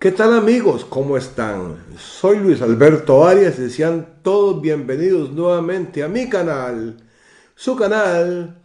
¿Qué tal amigos? ¿Cómo están? Soy Luis Alberto Arias y sean todos bienvenidos nuevamente a mi canal, su canal,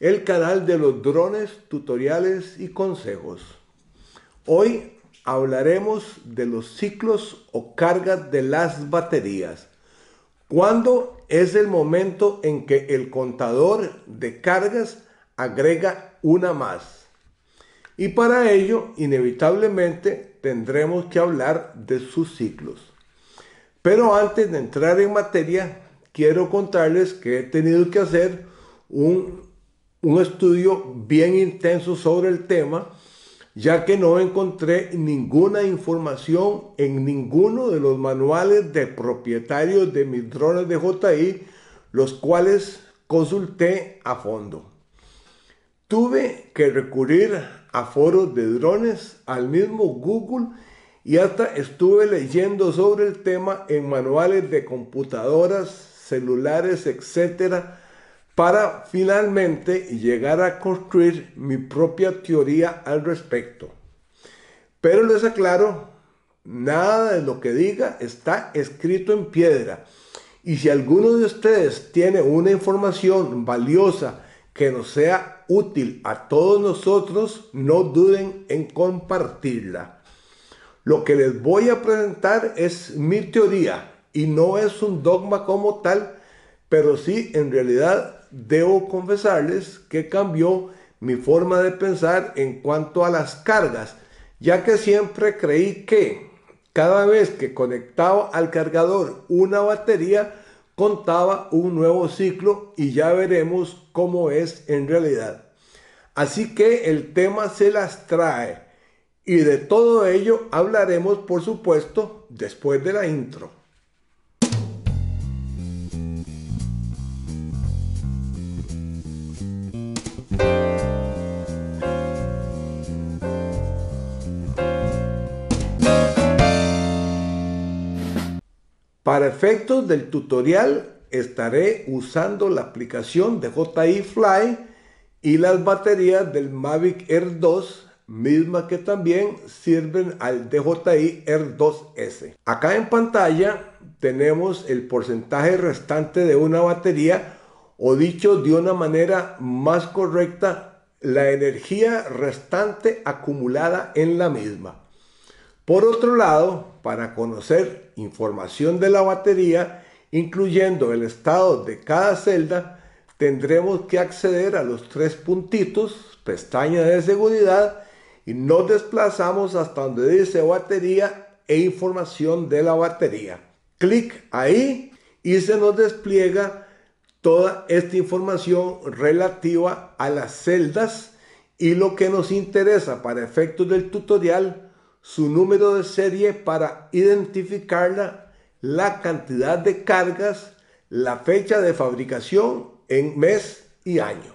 el canal de los drones, tutoriales y consejos. Hoy hablaremos de los ciclos o cargas de las baterías. ¿Cuándo es el momento en que el contador de cargas agrega una más? Y para ello, inevitablemente, tendremos que hablar de sus ciclos. Pero antes de entrar en materia, quiero contarles que he tenido que hacer un estudio bien intenso sobre el tema, ya que no encontré ninguna información en ninguno de los manuales de propietarios de mis drones DJI, los cuales consulté a fondo. Tuve que recurrir a foros de drones, al mismo Google, y hasta estuve leyendo sobre el tema en manuales de computadoras, celulares, etcétera, para finalmente llegar a construir mi propia teoría al respecto. Pero les aclaro, nada de lo que diga está escrito en piedra, y si alguno de ustedes tiene una información valiosa que nos sea útil a todos nosotros, no duden en compartirla. Lo que les voy a presentar es mi teoría y no es un dogma como tal, pero sí en realidad debo confesarles que cambió mi forma de pensar en cuanto a las cargas, ya que siempre creí que cada vez que conectaba al cargador una batería, contaba un nuevo ciclo y ya veremos cómo es en realidad. Así que el tema se las trae y de todo ello hablaremos, por supuesto, después de la intro. Para efectos del tutorial estaré usando la aplicación de DJI Fly y las baterías del Mavic Air 2, mismas que también sirven al DJI Air 2S. Acá en pantalla tenemos el porcentaje restante de una batería, o dicho de una manera más correcta, la energía restante acumulada en la misma. Por otro lado, para conocer información de la batería, incluyendo el estado de cada celda, tendremos que acceder a los tres puntitos, pestaña de seguridad, y nos desplazamos hasta donde dice batería e información de la batería. Clic ahí y se nos despliega toda esta información relativa a las celdas y lo que nos interesa para efectos del tutorial, su número de serie para identificarla, la cantidad de cargas, la fecha de fabricación en mes y año.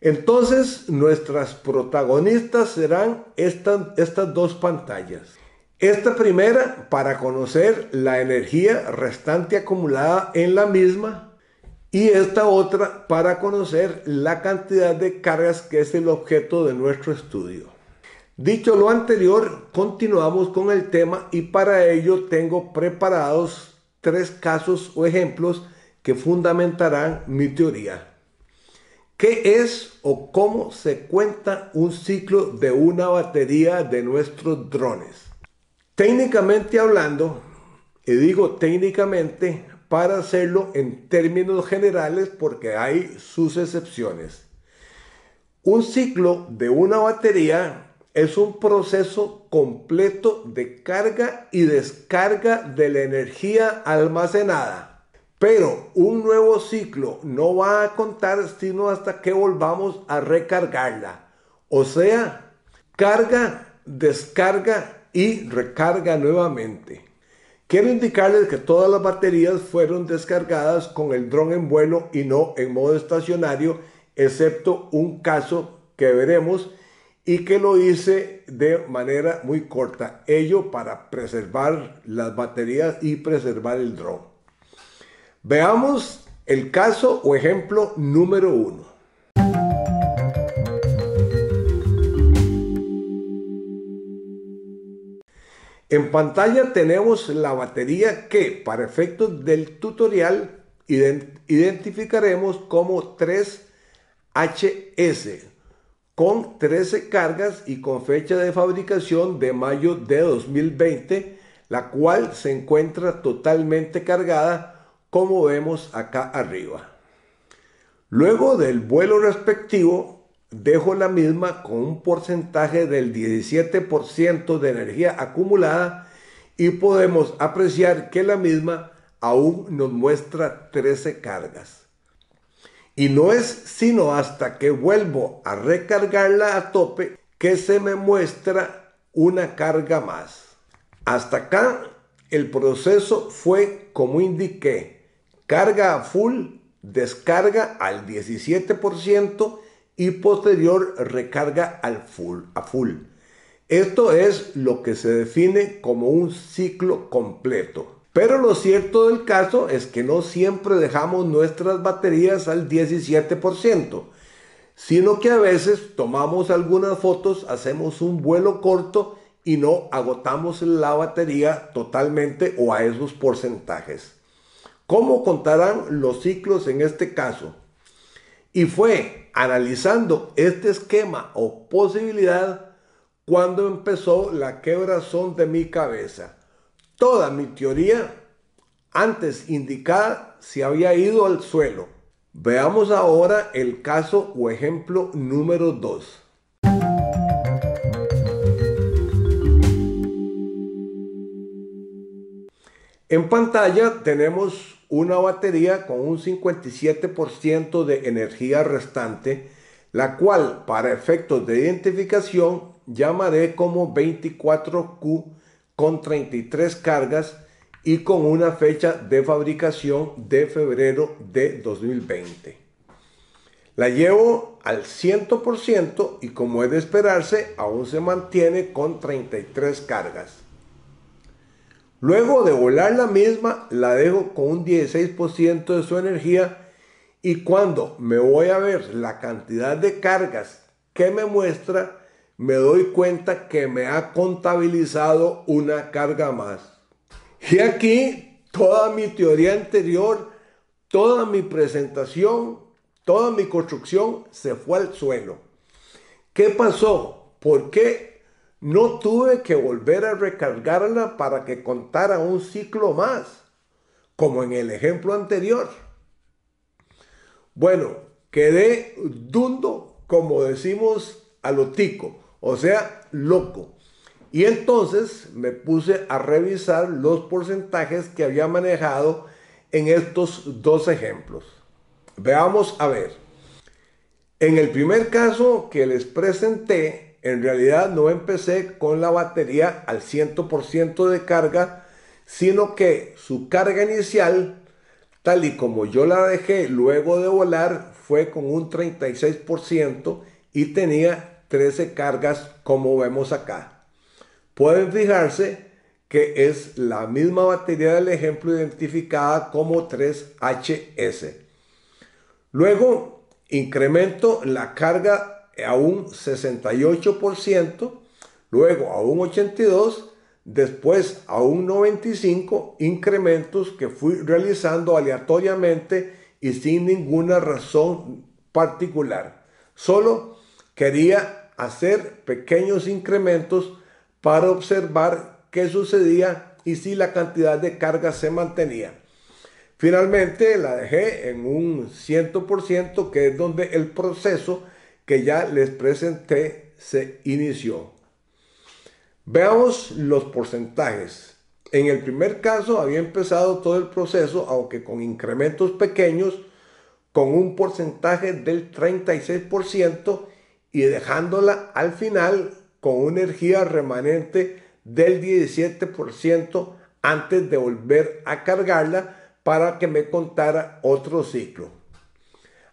Entonces, nuestras protagonistas serán estas dos pantallas. Esta primera para conocer la energía restante acumulada en la misma y esta otra para conocer la cantidad de cargas que es el objeto de nuestro estudio. Dicho lo anterior, continuamos con el tema y para ello tengo preparados tres casos o ejemplos que fundamentarán mi teoría. ¿Qué es o cómo se cuenta un ciclo de una batería de nuestros drones? Técnicamente hablando, y digo técnicamente para hacerlo en términos generales porque hay sus excepciones. Un ciclo de una batería es un proceso completo de carga y descarga de la energía almacenada. Pero un nuevo ciclo no va a contar sino hasta que volvamos a recargarla. O sea, carga, descarga y recarga nuevamente. Quiero indicarles que todas las baterías fueron descargadas con el dron en vuelo y no en modo estacionario, excepto un caso que veremos y que lo hice de manera muy corta, ello para preservar las baterías y preservar el dron. Veamos el caso o ejemplo número 1. En pantalla tenemos la batería que, para efectos del tutorial, identificaremos como 3HS con 13 cargas y con fecha de fabricación de mayo de 2020, la cual se encuentra totalmente cargada como vemos acá arriba. Luego del vuelo respectivo, dejo la misma con un porcentaje del 17% de energía acumulada y podemos apreciar que la misma aún nos muestra 13 cargas. Y no es sino hasta que vuelvo a recargarla a tope que se me muestra una carga más. Hasta acá el proceso fue como indiqué: carga a full, descarga al 17% y posterior recarga a full. Esto es lo que se define como un ciclo completo. Pero lo cierto del caso es que no siempre dejamos nuestras baterías al 17%, sino que a veces tomamos algunas fotos, hacemos un vuelo corto y no agotamos la batería totalmente o a esos porcentajes. ¿Cómo contarán los ciclos en este caso? Y fue analizando este esquema o posibilidad cuando empezó la quebrazón de mi cabeza. Toda mi teoría antes indicada se había ido al suelo. Veamos ahora el caso o ejemplo número 2. En pantalla tenemos una batería con un 57% de energía restante, la cual para efectos de identificación llamaré como 24Q con 33 cargas y con una fecha de fabricación de febrero de 2020. La llevo al 100% y, como es de esperarse, aún se mantiene con 33 cargas. Luego de volar la misma, la dejo con un 16% de su energía y cuando me voy a ver la cantidad de cargas que me muestra, me doy cuenta que me ha contabilizado una carga más. Y aquí toda mi teoría anterior, toda mi presentación, toda mi construcción se fue al suelo. ¿Qué pasó? ¿Por qué no tuve que volver a recargarla para que contara un ciclo más, como en el ejemplo anterior? Bueno, quedé dundo, como decimos a lo tico. O sea, loco. Y entonces me puse a revisar los porcentajes que había manejado en estos dos ejemplos. Veamos a ver. En el primer caso que les presenté, en realidad no empecé con la batería al 100% de carga, sino que su carga inicial, tal y como yo la dejé luego de volar, fue con un 36% y tenía 13 cargas, como vemos acá. Pueden fijarse que es la misma batería del ejemplo identificada como 3HS. Luego incremento la carga a un 68%, luego a un 82%, después a un 95%, incrementos que fui realizando aleatoriamente y sin ninguna razón particular. Solo quería hacer pequeños incrementos para observar qué sucedía y si la cantidad de carga se mantenía. Finalmente la dejé en un 100%, que es donde el proceso que ya les presenté se inició. Veamos los porcentajes. En el primer caso había empezado todo el proceso, aunque con incrementos pequeños, con un porcentaje del 36%, y dejándola al final con una energía remanente del 17% antes de volver a cargarla para que me contara otro ciclo.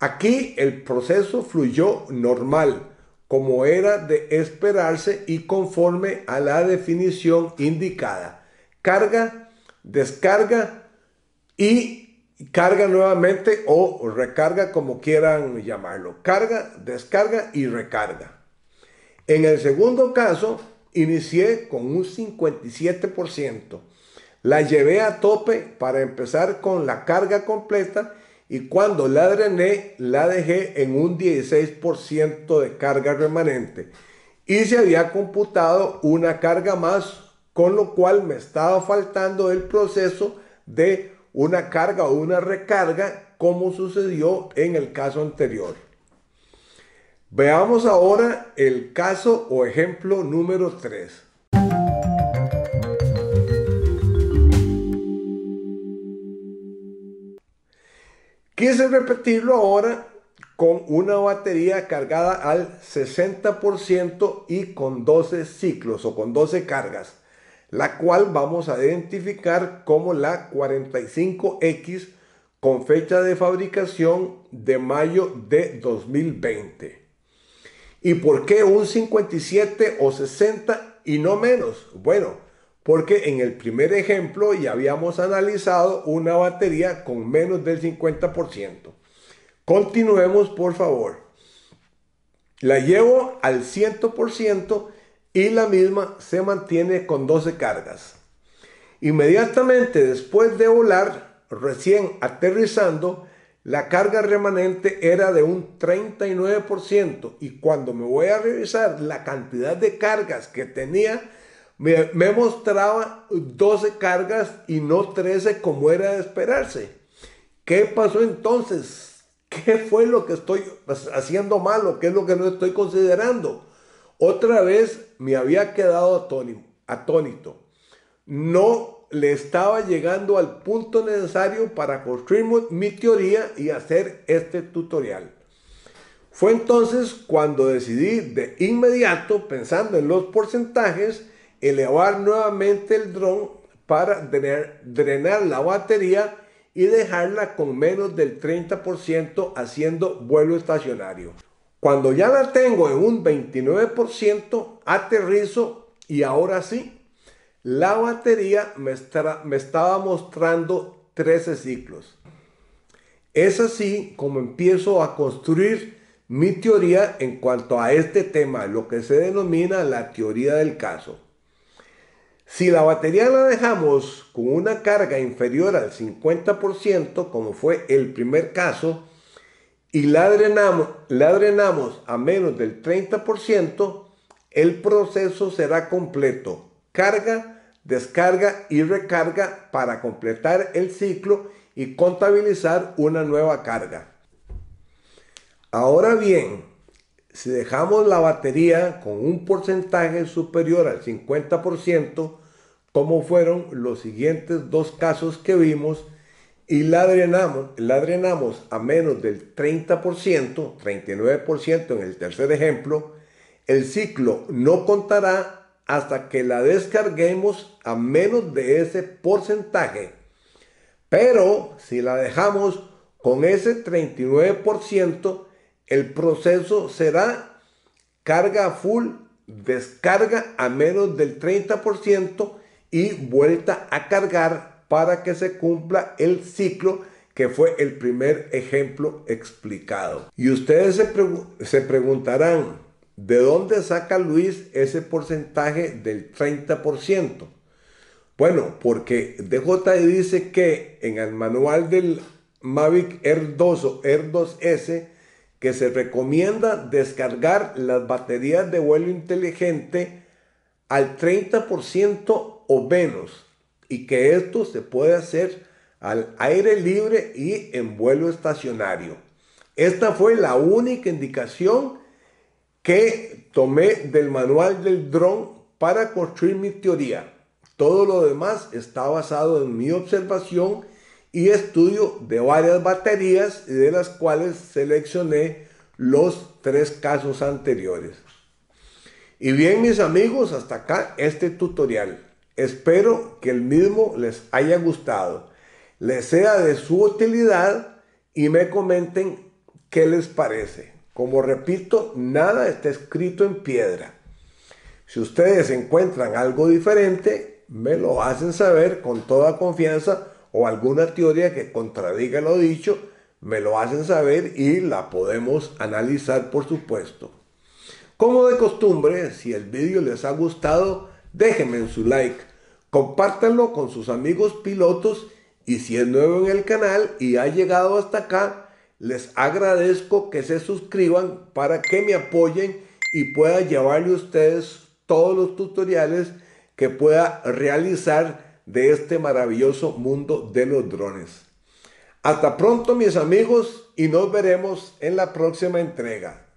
Aquí el proceso fluyó normal, como era de esperarse y conforme a la definición indicada. Carga, descarga y carga nuevamente o recarga, como quieran llamarlo. Carga, descarga y recarga. En el segundo caso inicié con un 57%. La llevé a tope para empezar con la carga completa y cuando la drené la dejé en un 16% de carga remanente. Y se había computado una carga más, con lo cual me estaba faltando el proceso de una carga o una recarga, como sucedió en el caso anterior. Veamos ahora el caso o ejemplo número 3. Quise repetirlo ahora con una batería cargada al 60% y con 12 ciclos o con 12 cargas, la cual vamos a identificar como la 45X con fecha de fabricación de mayo de 2020. ¿Y por qué un 57 o 60 y no menos? Bueno, porque en el primer ejemplo ya habíamos analizado una batería con menos del 50%. Continuemos, por favor. La llevo al 100% y la misma se mantiene con 12 cargas. Inmediatamente después de volar, recién aterrizando, la carga remanente era de un 39%, y cuando me voy a revisar la cantidad de cargas que tenía, me mostraba 12 cargas y no 13 como era de esperarse. ¿Qué pasó entonces? ¿Qué fue lo que estoy haciendo mal o qué es lo que no estoy considerando? Otra vez me había quedado atónito. No le estaba llegando al punto necesario para construir mi teoría y hacer este tutorial. Fue entonces cuando decidí de inmediato, pensando en los porcentajes, elevar nuevamente el dron para drenar la batería y dejarla con menos del 30% haciendo vuelo estacionario. Cuando ya la tengo en un 29%, aterrizo y ahora sí, la batería me estaba mostrando 13 ciclos. Es así como empiezo a construir mi teoría en cuanto a este tema, lo que se denomina la teoría del caso. Si la batería la dejamos con una carga inferior al 50%, como fue el primer caso, y la drenamos a menos del 30%, el proceso será completo. Carga, descarga y recarga para completar el ciclo y contabilizar una nueva carga. Ahora bien, si dejamos la batería con un porcentaje superior al 50%, como fueron los siguientes dos casos que vimos, y la drenamos a menos del 30%, 39% en el tercer ejemplo, el ciclo no contará hasta que la descarguemos a menos de ese porcentaje. Pero si la dejamos con ese 39%, el proceso será carga full, descarga a menos del 30% y vuelta a cargar, para que se cumpla el ciclo que fue el primer ejemplo explicado. Y ustedes se preguntarán, ¿de dónde saca Luis ese porcentaje del 30%? Bueno, porque DJI dice que en el manual del Mavic Air 2 o Air 2S, que se recomienda descargar las baterías de vuelo inteligente al 30% o menos, y que esto se puede hacer al aire libre y en vuelo estacionario. Esta fue la única indicación que tomé del manual del dron para construir mi teoría. Todo lo demás está basado en mi observación y estudio de varias baterías, de las cuales seleccioné los tres casos anteriores. Y bien, mis amigos, hasta acá este tutorial. Espero que el mismo les haya gustado, les sea de su utilidad y me comenten qué les parece. Como repito, nada está escrito en piedra. Si ustedes encuentran algo diferente, me lo hacen saber con toda confianza, o alguna teoría que contradiga lo dicho, me lo hacen saber y la podemos analizar, por supuesto. Como de costumbre, si el vídeo les ha gustado, déjenme su like, compártanlo con sus amigos pilotos y si es nuevo en el canal y ha llegado hasta acá, les agradezco que se suscriban para que me apoyen y pueda llevarle a ustedes todos los tutoriales que pueda realizar de este maravilloso mundo de los drones. Hasta pronto, mis amigos, y nos veremos en la próxima entrega.